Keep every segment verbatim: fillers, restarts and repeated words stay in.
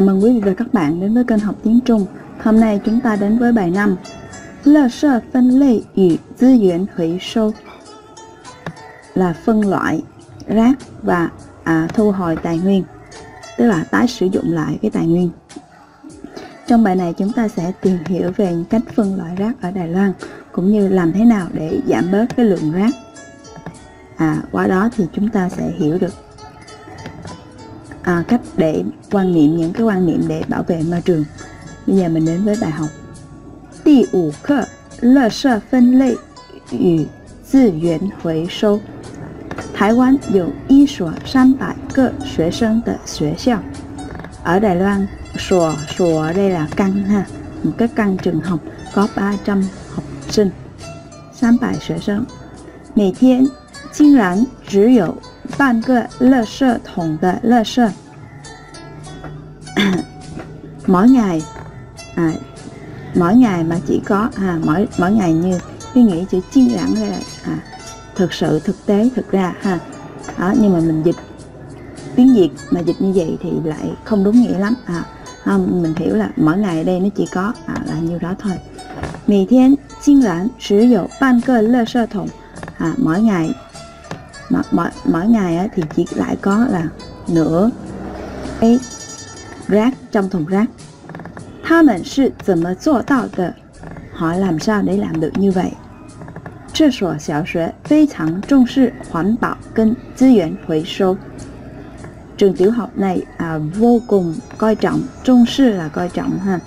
Chào mừng quý vị và các bạn đến với kênh học tiếng Trung. Hôm nay chúng ta đến với bài năm Lơ sơ phân lây yu dư yuan hủy sâu, là phân loại rác và à, thu hồi tài nguyên, tức là tái sử dụng lại cái tài nguyên. Trong bài này chúng ta sẽ tìm hiểu về cách phân loại rác ở Đài Loan, cũng như làm thế nào để giảm bớt cái lượng rác. À, qua đó thì chúng ta sẽ hiểu được à, cách để quan niệm, những cái quan niệm để bảo vệ môi trường. Bây giờ mình đến với bài học Đi ủ cơ lơ sơ phân lây yu zi yuan hồi sâu. Thái Quán có một nghìn ba trăm cơ học sinh của học校. Ở Đài Loan, sổ sổ đây là căn ha, một cái căn trường học có ba trăm học sinh. ba trăm học sinh. Mỗi ngày, dĩ nhiên chỉ có nửa cái rác thải thùng của rác thải. Mỗi ngày à, mỗi ngày mà chỉ có à, mỗi mỗi ngày như cái nghĩa chữ dĩ nhiên là à, thực sự, thực tế, thực ra ha. Đó, nhưng mà mình dịch tiếng Việt mà dịch như vậy thì lại không đúng nghĩa lắm à, không, mình hiểu là mỗi ngày ở đây nó chỉ có à, là nhiêu đó thôi. Mỗi thiên chính là sử dụng ban cơ lơ sơ thùng à, mỗi ngày mỗi, mỗi, mỗi ngày á, thì chỉ lại có là nửa cái rác trong thùng rác. Tha mình sự怎么做到的? Họ làm sao để làm được như vậy? Trường tiểu học非常重视环保跟资源回收. Trường tiểu học này à, vô cùng coi trọng, trọng sư là coi trọng ha,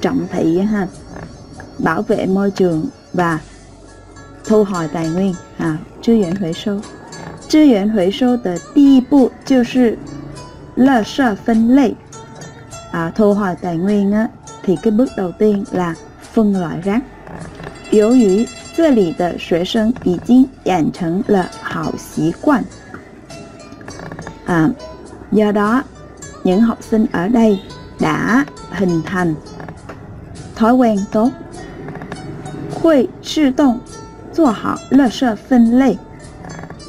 trọng thị ha, bảo vệ môi trường và thu hồi tài nguyên à, tư nguyên hồi sâu. Tư nguyên hồi sâu đầu tiên là phân loại à, thu hồi tài nguyên á, thì cái bước đầu tiên là phân loại rác. Yếu ý 这里的学生已经养成了好习惯 à, do đó những học sinh ở đây đã hình thành thói quen tốt. 会自动做好垃圾分类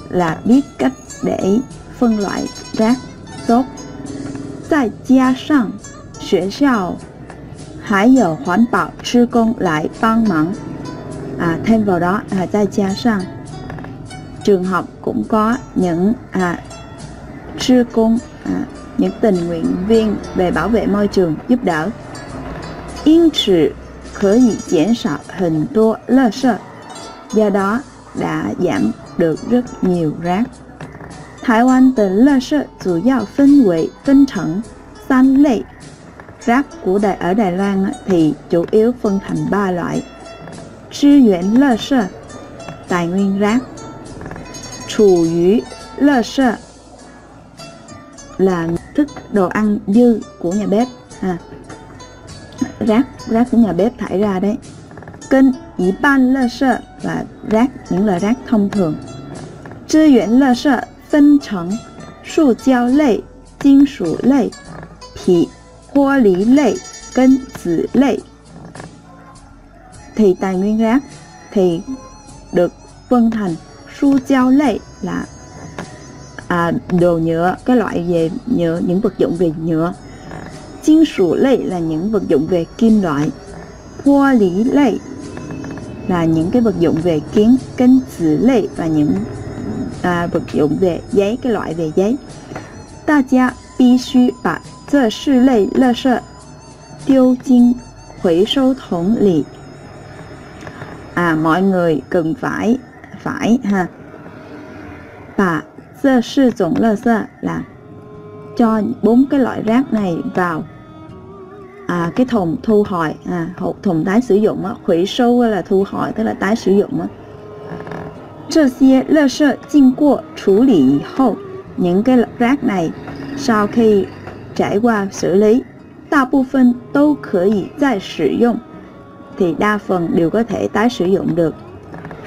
là biết cách để phân loại rác tốt. 再加上学校还有环保职工来帮忙. À, thêm vào đó à, tại cha sang trường học cũng có những à, sư cung à, những tình nguyện viên về bảo vệ môi trường giúp đỡ. Yên sự có thể giảm thiểu hình đua lơ sơ, do đó đã giảm được rất nhiều rác. Thái Lan từ lơ sơ chủ yếu phân loại phân thành ba loại. Rác của Đài ở Đài Loan thì chủ yếu phân thành ba loại: Tư nguyên lơ sơ, tài nguyên rác; chủ yếu lơ sơ là thức đồ ăn dư của nhà bếp à, rác rác của nhà bếp thải ra đấy; kinh ý ban lơ sơ là rác, những loại rác thông thường. Tư nguyên lơ sơ phân thành su giao lây, kim sủ lây, thủy, hoa lý lây, cân tử lây. Thì tài nguyên rác thì được phân thành su giao lệ là à, đồ nhựa, cái loại về nhựa, những vật dụng về nhựa; kim sủ lệ là những vật dụng về kim loại; hoa lý lệ là những cái vật dụng về kiến; cánh tử lệ và những à, vật dụng về giấy, cái loại về giấy. Ta gia bí suy bả zơ sư lệ lơ sơ tiêu kinh hủy sâu thống lý. À, mọi người cần phải phải ha, và sơ sử dụng lơ sơ là cho bốn cái loại rác này vào à, cái thùng thu hồi à, thùng tái sử dụng á, hủy sâu là thu hồi, tức là tái sử dụng á. Chơ xie lơ sơ kinh qua xử lý hậu, những cái rác này sau khi trải qua xử lý, đa bộ phận đều có thể tái sử dụng, thì đa phần đều có thể tái sử dụng được.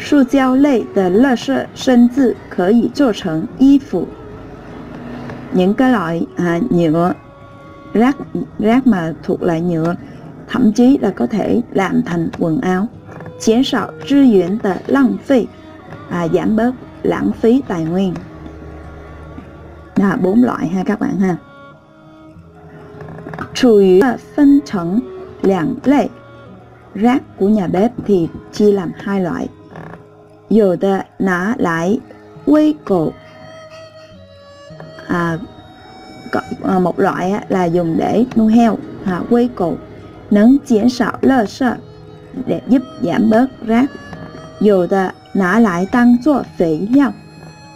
Su giao lệ de lơ sơ sinh tự có thể trở thành y phục. Những cái loại à, nhựa, rác rác mà thuộc loại nhựa, thậm chí là có thể làm thành quần áo. Giảm thiểu tư nguyên de lãng phí, à, giảm bớt lãng phí tài nguyên. Là bốn loại ha các bạn ha. Chủ yếu là phân成两类，rác của nhà bếp thì chia làm hai loại. Dầu đã ná lại quay cổ. À, một loại là dùng để nuôi heo, quay cổ, nâng chiến sạo lơ sợ để giúp giảm bớt rác. Dầu đã ná lại tăng cho phí nhau.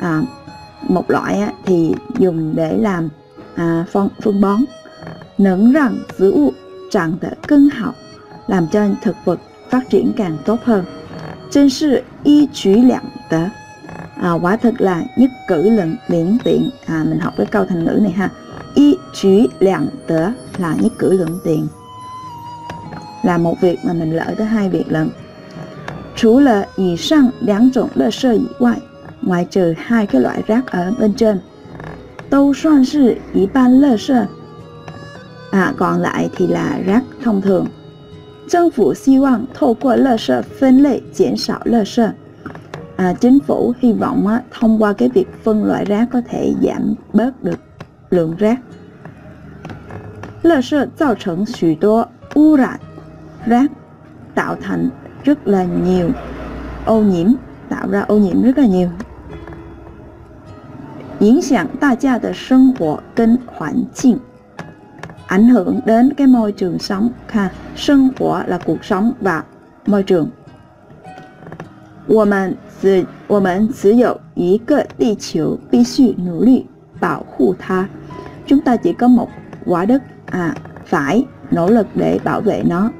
À, một loại thì dùng để làm à, phân, phân bón. Nâng rằng giữ ụ chẳng thể cưng học, làm cho thực vật phát triển càng tốt hơn. Chân sự y trí lặng tớ. À, quả thật là nhất cử lẫn luyện tiện. À, mình học cái câu thành ngữ này ha. Y trí lặng tớ là nhất cử lẫn tiện, là một việc mà mình lỡ tới hai việc lận. Trú là y sang đáng trọng lơ sơ y ngoại, ngoại trừ hai cái loại rác ở bên trên, Tâu soan sư y ban lơ sơ. À, còn lại thì là rác thông thường. Chính phủ hy vọng thông qua lơ sơ phân loại giảm thiểu lơ sơ. À, chính phủ hy vọng á, thông qua cái việc phân loại rác có thể giảm bớt được lượng rác. Lơ sơ tạo thành nhiều đô ô nhiễm, rác tạo thành rất là nhiều ô nhiễm, tạo ra ô nhiễm rất là nhiều. Ảnh hưởng đại gia đời sinh hoạt cùng hoàn cảnh, ảnh hưởng đến cái môi trường sống ha. Sinh của là cuộc sống và môi trường. Chúng ta chỉ có một quả đất, à, phải nỗ lực để bảo vệ nó.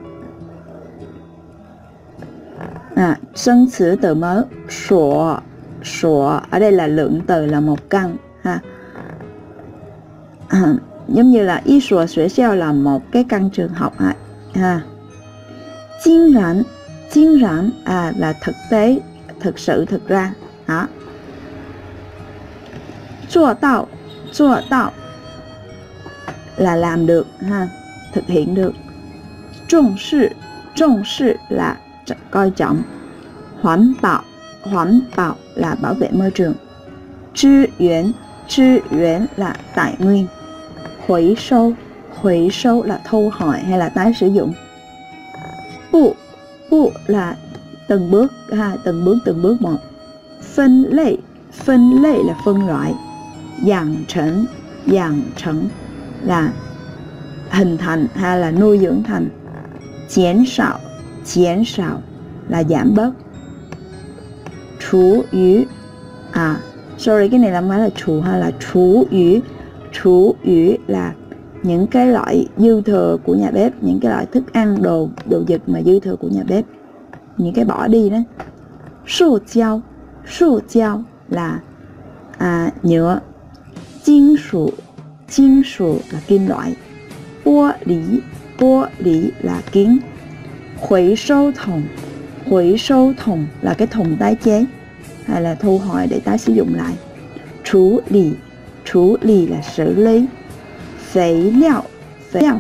À, sinh sử từ mới sổ, sổ ở đây là lượng từ là một căn ha. À, giống như là y sủa sủa xeo là một cái căn trường học ha. À, chính rãn, chính rãn à, là thực tế, thực sự, thực ra. Đó. Chùa tạo, chùa tạo là làm được ha, thực hiện được. Trọng sự, trọng sự là coi trọng. Hoàn bảo, hoàn bảo là bảo vệ môi trường. Chư yuán, chư yuán là tài nguyên. Hủy sâu, hủy sâu là thu hồi hay là tái sử dụng. Bộ, bộ là từng bước, ha, từng bước, từng bước một. Phân lệ, phân lệ là phân loại. Giảng trấn, giảng trấn là hình thành hay là nuôi dưỡng thành. Chén sạo, chén sạo là giảm bớt. Chú yu, à, sorry cái này là phải là chú hay là chú yu. Chú yu là những cái loại dư thừa của nhà bếp, những cái loại thức ăn, đồ đồ vật mà dư thừa của nhà bếp, những cái bỏ đi đó. Sù chao, sù chao là à, nhựa. Kim sủ, kim sủ là kim loại. Bố lý, bố lý là kính. Hủy sâu thùng, hủy sâu thùng là cái thùng tái chế hay là thu hồi để tái sử dụng lại. Chú lý, chú lý là xử lý. Phế liệu, phế liệu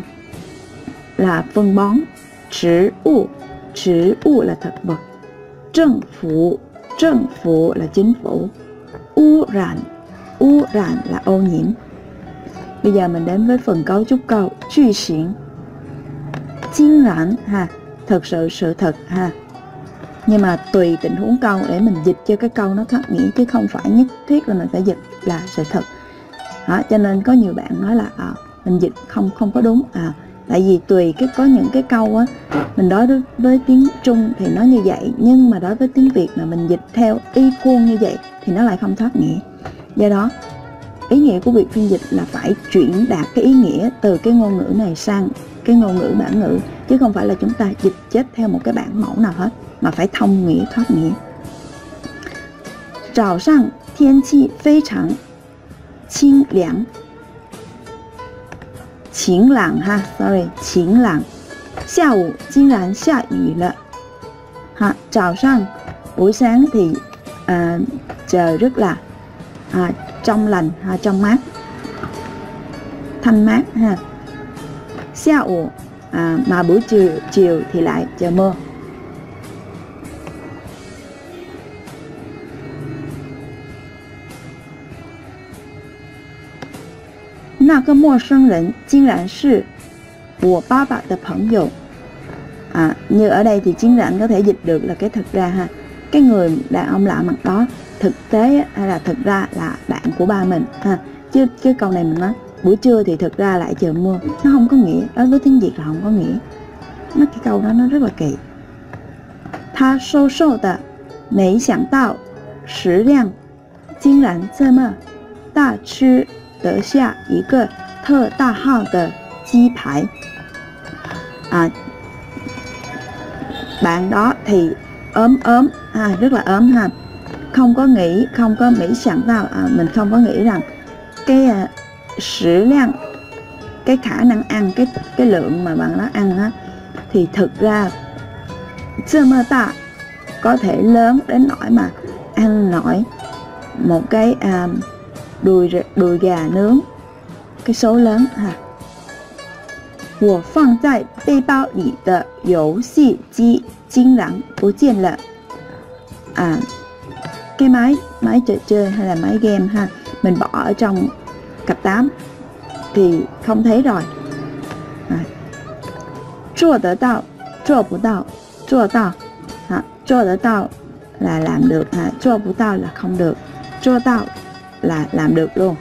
là phân bón. Trữ ụ, trữ ụ là thực vật. Chính phủ, chính phủ là chính phủ. U rạn, u rạn là ô nhiễm. Bây giờ mình đến với phần cấu trúc câu truy xuyển. Chính rãn ha, thật sự, sự thật ha. Nhưng mà tùy tình huống câu để mình dịch cho cái câu nó thoát nghĩa, chứ không phải nhất thiết là mình phải dịch là sự thật. Đó, cho nên có nhiều bạn nói là à, mình dịch không không có đúng. À, tại vì tùy cái có những cái câu á, mình đối với, với tiếng Trung thì nó như vậy, nhưng mà đối với tiếng Việt mà mình dịch theo y khuôn như vậy thì nó lại không thoát nghĩa. Do đó ý nghĩa của việc phiên dịch là phải chuyển đạt cái ý nghĩa từ cái ngôn ngữ này sang cái ngôn ngữ bản ngữ, chứ không phải là chúng ta dịch chết theo một cái bản mẫu nào hết, mà phải thông nghĩa thoát nghĩa. Trào sang thiên chi phi chẳng chính lãng, chính lãng ha, sorry, chính lãng. Xào ủ, chính lãng xào ủ lợ. Ha, chào sang, buổi sáng thì à, trời rất là à, trong lành, ha, trong mát, thanh mát ha. Xào ủ, à, mà buổi chiều, chiều thì lại trời mưa. của ba bạn tập hỏng dụng. À, như ở đây thì chiến rảnh có thể dịch được là cái thực ra ha, cái người đàn ông lạ mặt đó thực tế hay là thực ra là bạn của ba mình ha. Chứ cái câu này mình nói buổi trưa thì thực ra lại trời mưa, nó không có nghĩa, đối với tiếng Việt là không có nghĩa. Nó cái câu đó nó rất là kỳ. Tha sâu sâu ta, mấy sẵn tạo, sử lượng, chính rảnh dơ mơ, ta chứ đỡ xa ý cơ thơ ta hào tờ chi thái. À, bạn đó thì ốm ốm, à, rất là ốm ha. Không có nghĩ, không có mỹ sẵn tạo, à, mình không có nghĩ rằng cái à, sử lượng, cái khả năng ăn, cái cái lượng mà bạn đó ăn á, thì thực ra chưa mơ tạ có thể lớn đến nỗi mà ăn nổi một cái à, đùi đùi gà nướng, cái số lớn ha. Wo fang zai bei bao li de you xi ji jing rang bu jian le. À, cái máy máy trò chơi hay là máy game ha, mình bỏ ở trong cặp tám thì không thấy rồi. Chua đỡ tạo, chua bù tạo, chua tạo. Chua đỡ tạo là làm được, chua bù tạo là không được, chua tạo là làm được luôn.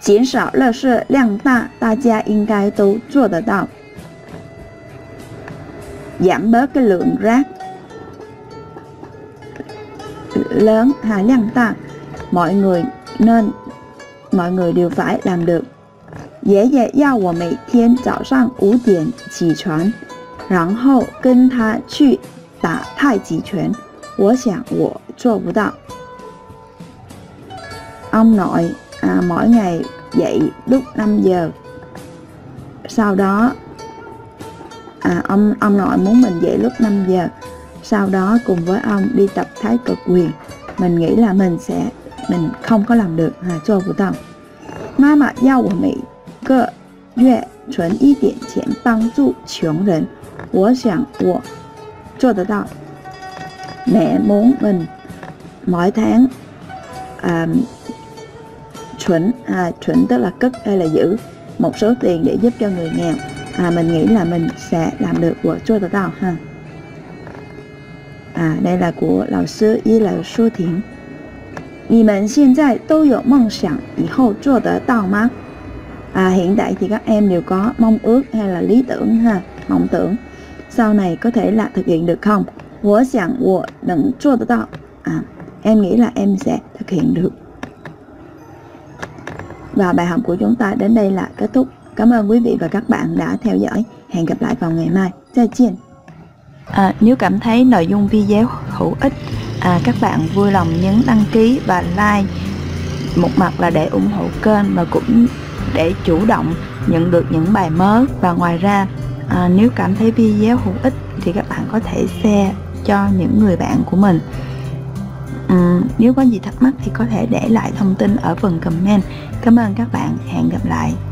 Giảm sảo lơ sơ lượng đa, đa gia yên gai đều chua đỡ tạo. Giảm bớt cái lượng rác lớn hà, lượng đa, mọi người nên, mọi người đều phải làm được. Dễ dễ giao của mấy thiên tạo sang ủ tiền chỉ chuẩn, rằng hậu cân tha chư tả thai chỉ chuẩn, tôi sẵn tôi cho bù đạo. Ông nội à, mỗi ngày dậy lúc năm giờ, sau đó à, ông, ông nội muốn mình dậy lúc năm giờ, sau đó cùng với ông đi tập thái cực quyền. Mình nghĩ là mình sẽ mình không có làm được hà cho của tao. Má mẹ giao của mình cơ duyệt chuẩn y điểm tiền băng giúp chống rừng, tôi sẵn tôi cho được tao. Mẹ muốn mình mỗi tháng à, chuẩn à, chuẩn tức là cất hay là giữ một số tiền để giúp cho người nghèo, à, mình nghĩ là mình sẽ làm được của cho được tao ha. À, đây là của lão sư Y Lão Sư Thiện. 你们现在都有梦想，以后做得到吗？ À, hiện tại thì các em đều có mong ước hay là lý tưởng ha, mộng tưởng. Sau này có thể là thực hiện được không? 我想我能做得到. À, em nghĩ là em sẽ thực hiện được. Và bài học của chúng ta đến đây là kết thúc. Cảm ơn quý vị và các bạn đã theo dõi. Hẹn gặp lại vào ngày mai. Chào tạm biệt. À, nếu cảm thấy nội dung video hữu ích, à, các bạn vui lòng nhấn đăng ký và like, một mặt là để ủng hộ kênh và cũng để chủ động nhận được những bài mới. Và ngoài ra à, nếu cảm thấy video hữu ích thì các bạn có thể share cho những người bạn của mình. à, Nếu có gì thắc mắc thì có thể để lại thông tin ở phần comment. Cảm ơn các bạn, hẹn gặp lại.